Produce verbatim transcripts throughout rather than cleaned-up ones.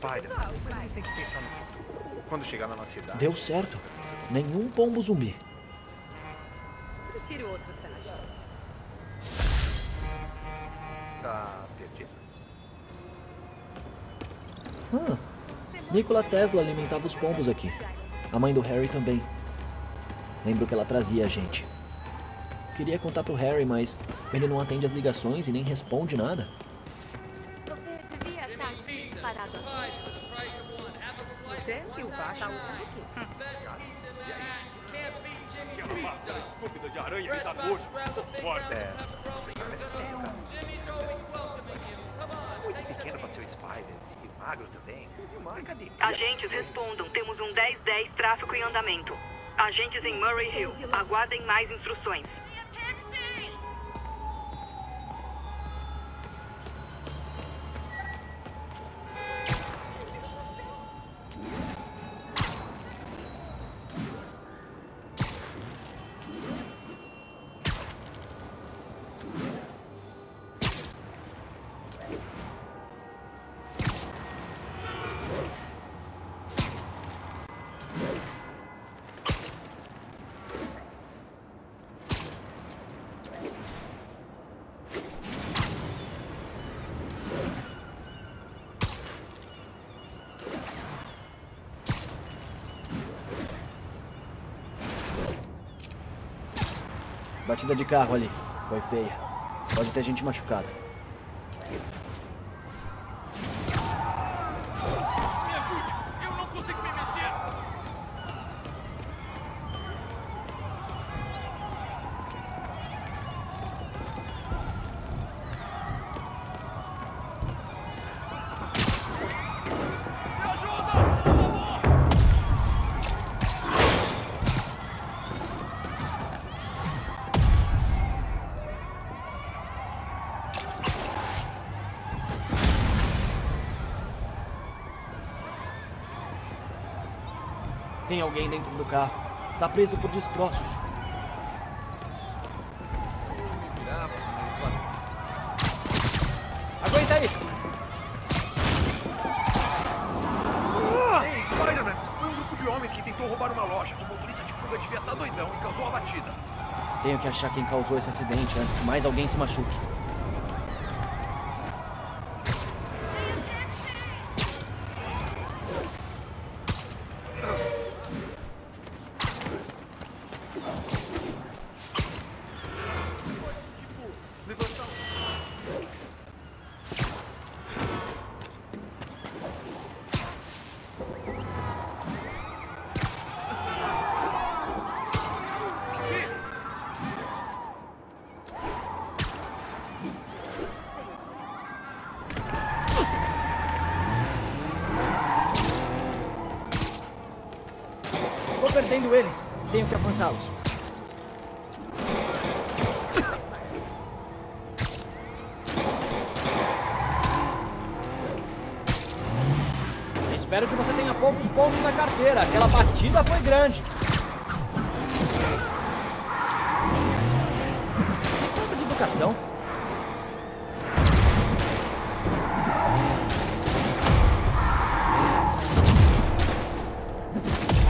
Spider-Man, mas ele tem que pensar no futuro. Quando chegar na nossa cidade. Deu certo. Nenhum pombo zumbi. Prefiro outro traje. Tá perdido. Hum. Nikola Tesla alimentava os pombos aqui. A mãe do Harry também. Lembro que ela trazia a gente. Queria contar pro Harry, mas ele não atende as ligações e nem responde nada. Você devia estar preparado. Você e o Baixo estúpido de aranha e tá morto. É, você tá me muito pequeno pra ser o Spider. E magro também. Agentes respondam. Temos um dez dez tráfico em andamento. Agentes em Murray Hill. Aguardem mais instruções. Batida de carro ali. Foi feia. Pode ter gente machucada. Me ajude! Eu não consigo me mexer! Tem alguém dentro do carro. Tá preso por destroços. Aguenta aí! Ei, Spider-Man! Foi um grupo de homens que tentou roubar uma loja. O motorista de fuga devia estar doidão e causou a batida. Tenho que achar quem causou esse acidente antes que mais alguém se machuque. Perdendo eles, tenho que alcançá-los. Espero que você tenha poucos pontos na carteira. Aquela batida foi grande. Que falta de educação.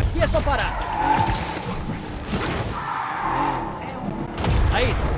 Aqui é só parar. É isso.